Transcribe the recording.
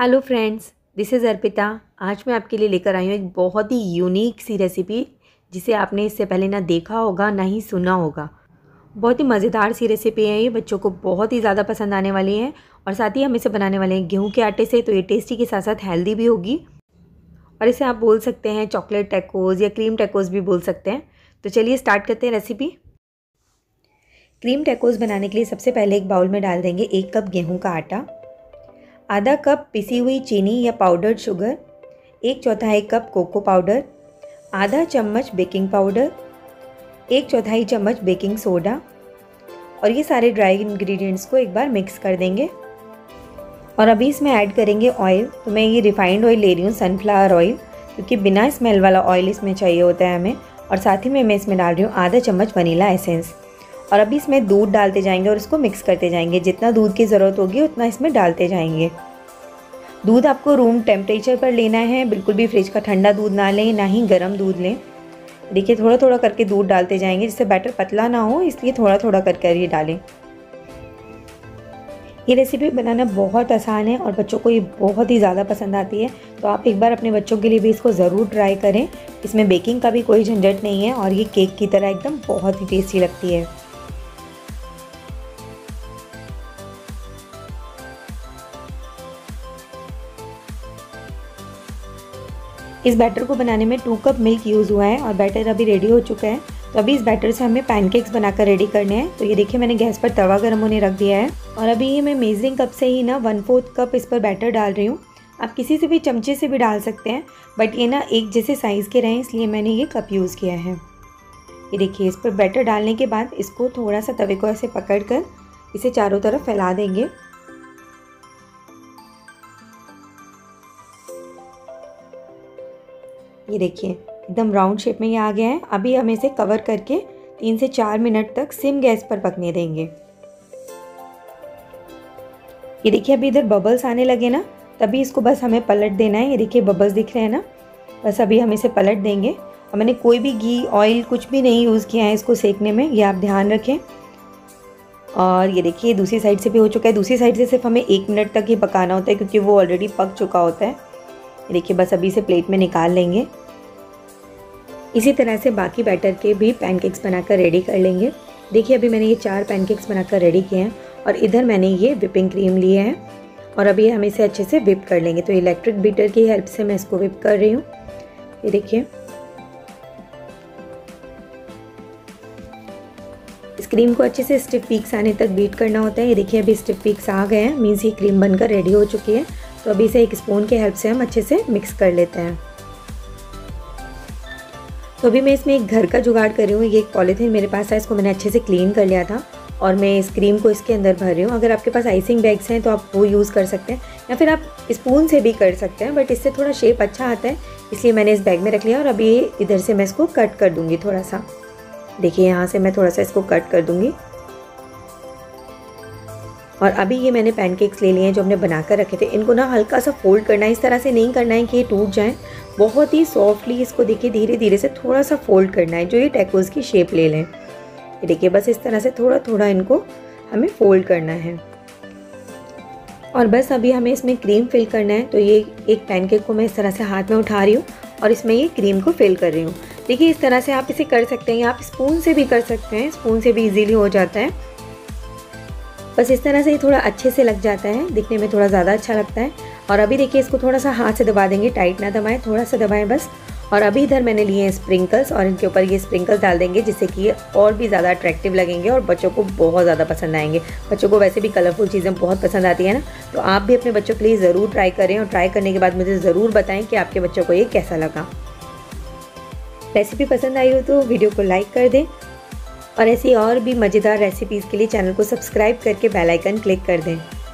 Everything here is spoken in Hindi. Hello friends, this is Arpita. आज मैं आपके लिए लेकर आई हूँ एक बहुत ही यूनिक सी रेसिपी, जिसे आपने इससे पहले ना देखा होगा ना ही सुना होगा। बहुत ही मज़ेदार सी रेसिपी है ये, बच्चों को बहुत ही ज़्यादा पसंद आने वाली है। और साथ ही हम इसे बनाने वाले हैं गेहूं के आटे से, तो ये टेस्टी के साथ साथ हेल्दी भी होगी। और इसे आप बोल सकते हैं चॉकलेट टैकोस या क्रीम टैकोस भी बोल सकते हैं। तो चलिए स्टार्ट करते हैं रेसिपी। क्रीम टैकोस बनाने के लिए सबसे पहले एक बाउल में डाल देंगे 1 कप गेहूँ का आटा, आधा कप पिसी हुई चीनी या powdered sugar, 1/4 cup cocoa powder, आधा चम्मच बेकिंग पाउडर, 1/4 चम्मच बेकिंग सोडा। और ये सारे ड्राई इंग्रेडिएंट्स को एक बार मिक्स कर देंगे। और अभी इसमें ऐड करेंगे ऑयल। तो मैं ये रिफाइंड ऑयल ले रही हूँ, सनफ्लावर ऑयल, क्योंकि बिना स्मेल वाला ऑयल इसमें चाहिए होता है हमें। और साथ ही में मैं इसमें डाल रही हूँ आधा चम्मच वनीला एसेंस। और अभी इसमें दूध डालते जाएंगे और इसको मिक्स करते जाएंगे। जितना दूध की ज़रूरत होगी उतना इसमें डालते जाएंगे। दूध आपको रूम टेम्परेचर पर लेना है, बिल्कुल भी फ्रिज का ठंडा दूध ना लें, ना ही गर्म दूध लें। देखिए थोड़ा थोड़ा करके दूध डालते जाएंगे, जिससे बैटर पतला ना हो, इसलिए थोड़ा थोड़ा करके ये डालें। ये रेसिपी बनाना बहुत आसान है और बच्चों को ये बहुत ही ज़्यादा पसंद आती है। तो आप एक बार अपने बच्चों के लिए भी इसको ज़रूर ट्राई करें। इसमें बेकिंग का भी कोई झंझट नहीं है और ये केक की तरह एकदम बहुत ही टेस्टी लगती है। इस बैटर को बनाने में 2 कप मिल्क यूज़ हुआ है और बैटर अभी रेडी हो चुका है। तो अभी इस बैटर से हमें पैनकेक्स बनाकर रेडी करने हैं। तो ये देखिए मैंने गैस पर तवा गर्म होने रख दिया है और अभी ये मैं मेजरिंग कप से ही ना 1/4 कप इस पर बैटर डाल रही हूँ। आप किसी से भी चमचे से भी डाल सकते हैं, बट ये ना एक जैसे साइज़ के रहें, इसलिए मैंने ये कप यूज़ किया है। ये देखिए इस पर बैटर डालने के बाद इसको थोड़ा सा तवे को ऐसे पकड़ कर इसे चारों तरफ फैला देंगे। ये देखिए एकदम राउंड शेप में ये आ गया है। अभी हम इसे कवर करके 3 से 4 मिनट तक सिम गैस पर पकने देंगे। ये देखिए अभी इधर बबल्स आने लगे ना, तभी इसको बस हमें पलट देना है। ये देखिए बबल्स दिख रहे हैं ना, बस अभी हम इसे पलट देंगे। और मैंने कोई भी घी ऑयल कुछ भी नहीं यूज़ किया है इसको सेकने में, ये आप ध्यान रखें। और ये देखिए दूसरी साइड से भी हो चुका है। दूसरी साइड से सिर्फ हमें 1 मिनट तक ही पकाना होता है, क्योंकि वो ऑलरेडी पक चुका होता है। देखिए बस अभी इसे प्लेट में निकाल लेंगे। इसी तरह से बाकी बैटर के भी पैनकेक्स बनाकर रेडी कर लेंगे। देखिए अभी मैंने ये 4 पैनकेक्स बनाकर रेडी किए हैं और इधर मैंने ये विपिंग क्रीम ली है और अभी हम इसे अच्छे से विप कर लेंगे। तो इलेक्ट्रिक बीटर की हेल्प से मैं इसको विप कर रही हूँ। ये देखिए इस क्रीम को अच्छे से स्टिफ पीक्स आने तक बीट करना होता है। ये देखिए अभी स्टिफ पीक्स आ गए हैं, मीन्स ये क्रीम बनकर रेडी हो चुकी है। तो अभी इसे एक स्पून के हेल्प से हम अच्छे से मिक्स कर लेते हैं। तो अभी मैं इसमें एक घर का जुगाड़ कर रही हूँ। ये एक पॉलीथीन मेरे पास था, इसको मैंने अच्छे से क्लीन कर लिया था और मैं इस क्रीम को इसके अंदर भर रही हूँ। अगर आपके पास आइसिंग बैग्स हैं तो आप वो यूज़ कर सकते हैं या फिर आप स्पून से भी कर सकते हैं, बट इससे थोड़ा शेप अच्छा आता है, इसलिए मैंने इस बैग में रख लिया। और अभी इधर से मैं इसको कट कर दूँगी थोड़ा सा। देखिए यहाँ से मैं थोड़ा सा इसको कट कर दूँगी। और अभी ये मैंने पैनकेक्स ले लिए हैं जो हमने बना कर रखे थे। इनको ना हल्का सा फोल्ड करना है, इस तरह से नहीं करना है कि ये टूट जाए। बहुत ही सॉफ्टली इसको देखिए धीरे धीरे से थोड़ा सा फोल्ड करना है, जो ये टैकोस की शेप ले लें। ये देखिए बस इस तरह से थोड़ा थोड़ा इनको हमें फोल्ड करना है। और बस अभी हमें इसमें क्रीम फिल करना है। तो ये एक पैनकेक को मैं इस तरह से हाथ में उठा रही हूँ और इसमें ये क्रीम को फिल कर रही हूँ। देखिए इस तरह से आप इसे कर सकते हैं या आप स्पून से भी कर सकते हैं, स्पून से भी ईजिली हो जाता है। बस इस तरह से ये थोड़ा अच्छे से लग जाता है, दिखने में थोड़ा ज़्यादा अच्छा लगता है। और अभी देखिए इसको थोड़ा सा हाथ से दबा देंगे, टाइट ना दबाएं, थोड़ा सा दबाएं बस। और अभी इधर मैंने लिए हैं स्प्रिंकल्स और इनके ऊपर ये स्प्रिंकल्स डाल देंगे, जिससे कि ये और भी ज़्यादा अट्रैक्टिव लगेंगे और बच्चों को बहुत ज़्यादा पसंद आएंगे। बच्चों को वैसे भी कलरफुल चीज़ें बहुत पसंद आती है ना, तो आप भी अपने बच्चों के लिए ज़रूर ट्राई करें। और ट्राई करने के बाद मुझे ज़रूर बताएं कि आपके बच्चों को ये कैसा लगा। रेसिपी पसंद आई हो तो वीडियो को लाइक कर दें और ऐसी और भी मज़ेदार रेसिपीज़ के लिए चैनल को सब्सक्राइब करके बेल आइकन क्लिक कर दें।